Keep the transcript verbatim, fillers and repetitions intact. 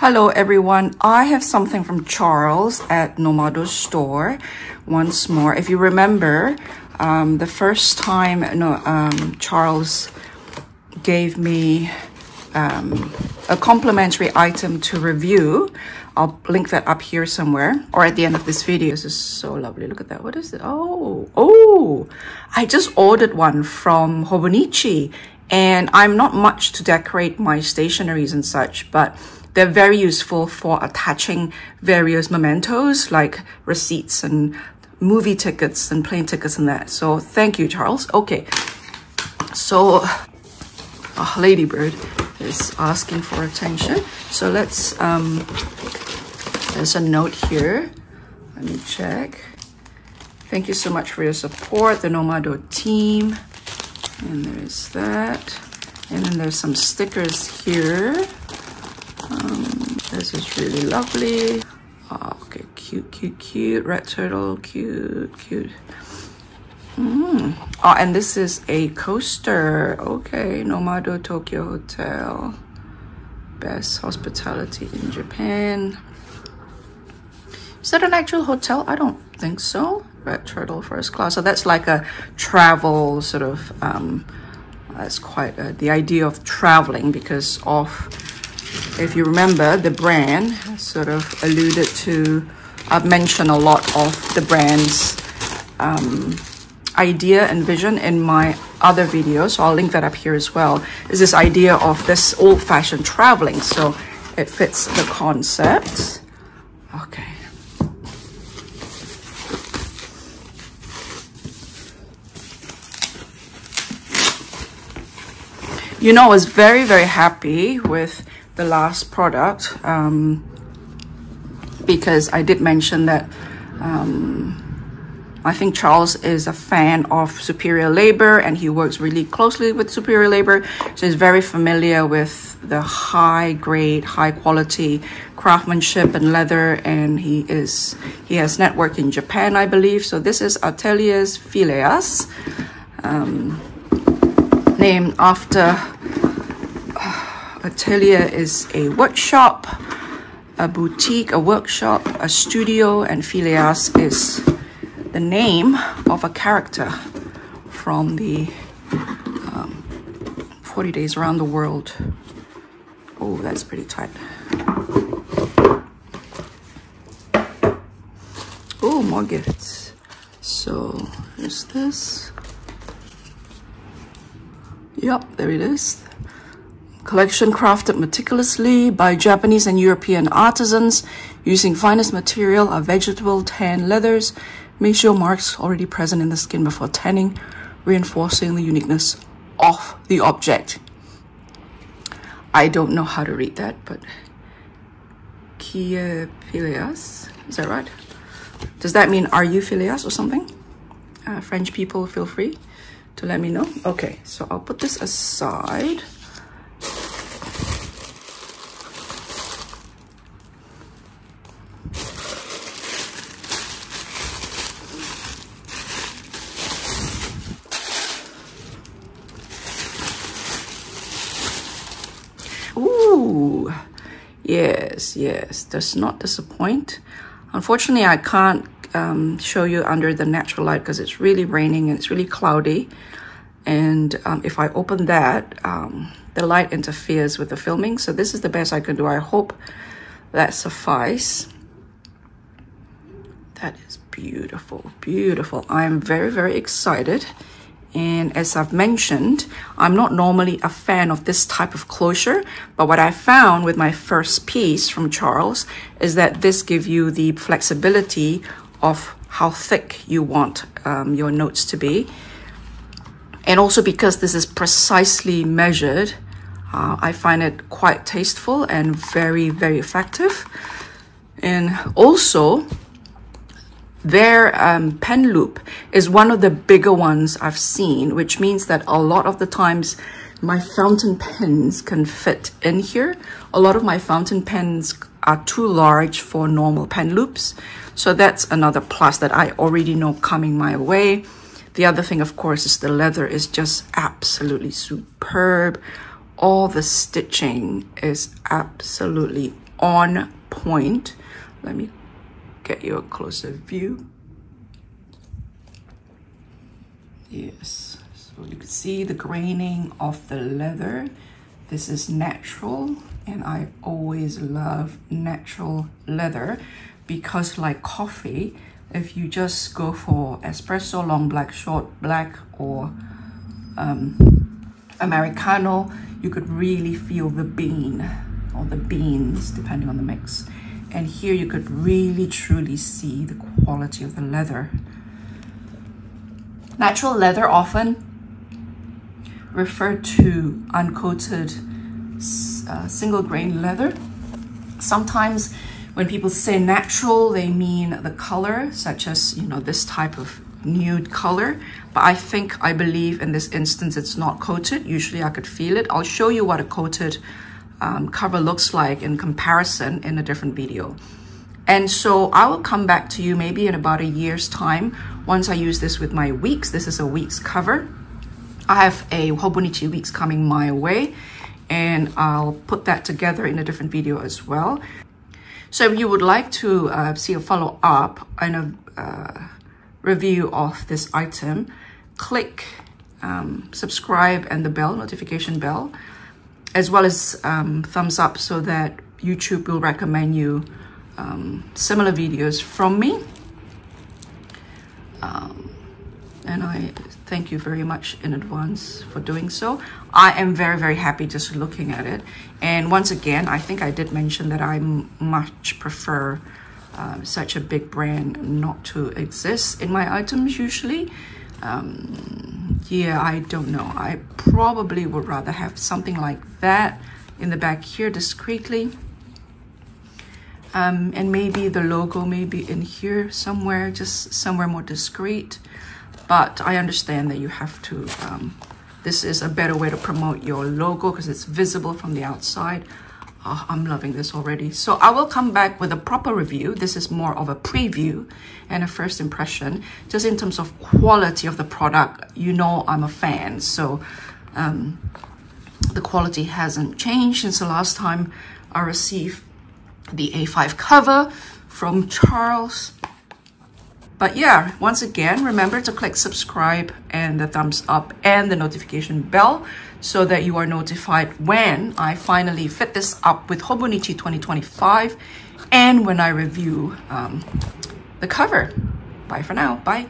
Hello everyone, I have something from Charles at Nomado Store once more. If you remember, um, the first time no, um, Charles gave me um, a complimentary item to review, I'll link that up here somewhere or at the end of this video. This is so lovely, look at that, what is it? Oh, oh, I just ordered one from Hobonichi and I'm not much to decorate my stationeries and such, but they're very useful for attaching various mementos like receipts and movie tickets and plane tickets and that. So thank you, Charles. Okay, so oh, Ladybird is asking for attention. So let's, um, there's a note here. Let me check. Thank you so much for your support, the Nomado team. And there's that. And then there's some stickers here. Um, this is really lovely. Oh, okay, cute, cute, cute. Red turtle, cute, cute. Mm. Oh, and this is a coaster. Okay, Nomado Tokyo Hotel. Best hospitality in Japan. Is that an actual hotel? I don't think so. Red turtle first class. So that's like a travel sort of, um, that's quite a, the idea of traveling because of, if you remember, the brand sort of alluded to, I've mentioned a lot of the brand's um, idea and vision in my other videos, so I'll link that up here as well, is this idea of this old-fashioned traveling, so it fits the concept. Okay. You know, I was very, very happy with the last product um, because I did mention that um, I think Charles is a fan of Superior Labor and he works really closely with Superior Labor, so he's very familiar with the high grade, high quality craftsmanship and leather, and he is he has network in Japan, I believe. So this is Ateliers Phileas, um, named after Atelier is a workshop, a boutique, a workshop, a studio, and Phileas is the name of a character from the um, forty Days Around the World. Oh, that's pretty tight. Oh, more gifts. So, is this? Yep, there it is. Collection crafted meticulously by Japanese and European artisans using finest material of vegetable tan leathers. Make sure marks already present in the skin before tanning, reinforcing the uniqueness of the object. I don't know how to read that, but Kia Phileas, is that right? Does that mean are you Phileas or something? Uh, French people, feel free to let me know. Okay, so I'll put this aside. Ooh, yes, yes, does not disappoint. Unfortunately, I can't um, show you under the natural light because it's really raining and it's really cloudy. And um, if I open that, um, the light interferes with the filming. So this is the best I can do. I hope that suffices. That is beautiful, beautiful. I am very, very excited. And as I've mentioned, I'm not normally a fan of this type of closure, but what I found with my first piece from Charles is that this gives you the flexibility of how thick you want um, your notes to be. And also because this is precisely measured, uh, I find it quite tasteful and very, very effective. And also, their um, pen loop is one of the bigger ones I've seen, which means that a lot of the times my fountain pens can fit in here. A lot of my fountain pens are too large for normal pen loops. So that's another plus that I already know coming my way. The other thing, of course, is the leather is just absolutely superb. All the stitching is absolutely on point. Let me get you a closer view. Yes, so you can see the graining of the leather. This is natural, and I always love natural leather because, like coffee, if you just go for espresso, long black, short black, or um, Americano, you could really feel the bean or the beans, depending on the mix. And here you could really truly see the quality of the leather. Natural leather often referred to uncoated uh, single grain leather. Sometimes when people say natural, they mean the color, such as, you know, this type of nude color. But I think, I believe in this instance, it's not coated. Usually I could feel it. I'll show you what a coated um, cover looks like in comparison in a different video. And so I will come back to you maybe in about a year's time once I use this with my Weeks. This is a Weeks cover. I have a Hobonichi Weeks coming my way, and I'll put that together in a different video as well. So if you would like to uh, see a follow-up and a uh, review of this item, click um, subscribe and the bell, notification bell, as well as um, thumbs up, so that YouTube will recommend you um, similar videos from me. Um, and I thank you very much in advance for doing so. I am very, very happy just looking at it. And once again, I think I did mention that I much prefer uh, such a big brand not to exist in my items usually. Um, yeah, I don't know. I probably would rather have something like that in the back here discreetly. Um, and maybe the logo may be in here somewhere, just somewhere more discreet. But I understand that you have to, um, this is a better way to promote your logo because it's visible from the outside. Oh, I'm loving this already. So I will come back with a proper review. This is more of a preview and a first impression. Just in terms of quality of the product, you know I'm a fan. So um, the quality hasn't changed since the last time I received the A five cover from Charles. But yeah, once again, remember to click subscribe and the thumbs up and the notification bell so that you are notified when I finally fit this up with Hobonichi twenty twenty-five and when I review um, the cover. Bye for now. Bye.